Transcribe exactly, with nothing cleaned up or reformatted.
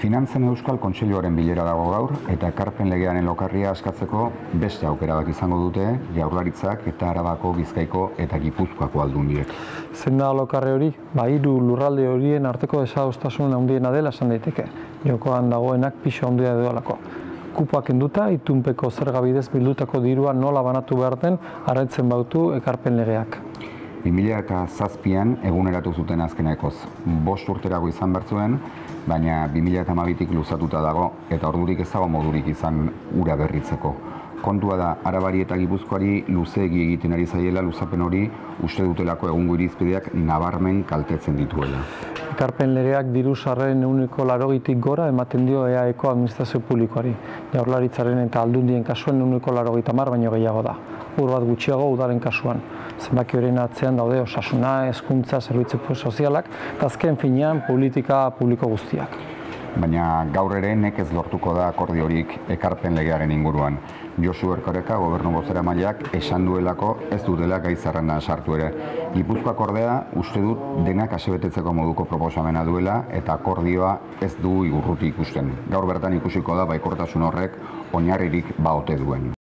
Finantzen Euskal Kontseiluaren bilera dago gaur eta ekarpen legearen lokarria askatzeko beste aukera bat izango dute Jaurlaritzak eta Arabako, Bizkaiko eta Gipuzkoako aldundiek. Zein da lokarri hori? Ba, hiru lurralde horien arteko desadostasun handiena dela esan daiteke. Jokoan dagoenak pisu handia duelako. Kupoa kenduta, itunpeko zerga bidez bildutako dirua nola banatu behar den arautzen bautu ekarpen legeak. bi mila zazpian eguneratu zuten azkenekoz. Bost urterako izan bertzuen, baina bi mila hamabitik luzatuta dago eta ordurik ez dago modurik izan ura berritzeko. Kontua da, Arabari eta Gipuzkoari luzeegi egiten ari zaiela luzapen hori uste dutelako egungo irizpideak nabarmen kaltetzen dituela. Ekarpen legeak diru sarreren ehuneko laurogeitik gora ematen dio E A Eko administrazio publikoari. Jaurlaritzaren eta aldundien kasuen ehuneko laurogeita hamar baino gehiago da. Ur bat gutxiago udaren kasuan. Zenbaki horien atzean daude osasuna, hezkuntza, zerbitzu sozialak eta azken finean politika publiko guztiak. Baina gaur ere nekez lortuko da akordiorik ekarpen legearen inguruan. Josu Erkoreka gobernu bozeramaileak esan duelako ez dutela gai zerrendan sartu ere. Gipuzkoak ordea uste dut denak asebetetzeko moduko proposamena duela eta akordioa ez du igurruti ikusten. Gaur bertan ikusiko da baikortasun horrek oinarririk baote duen.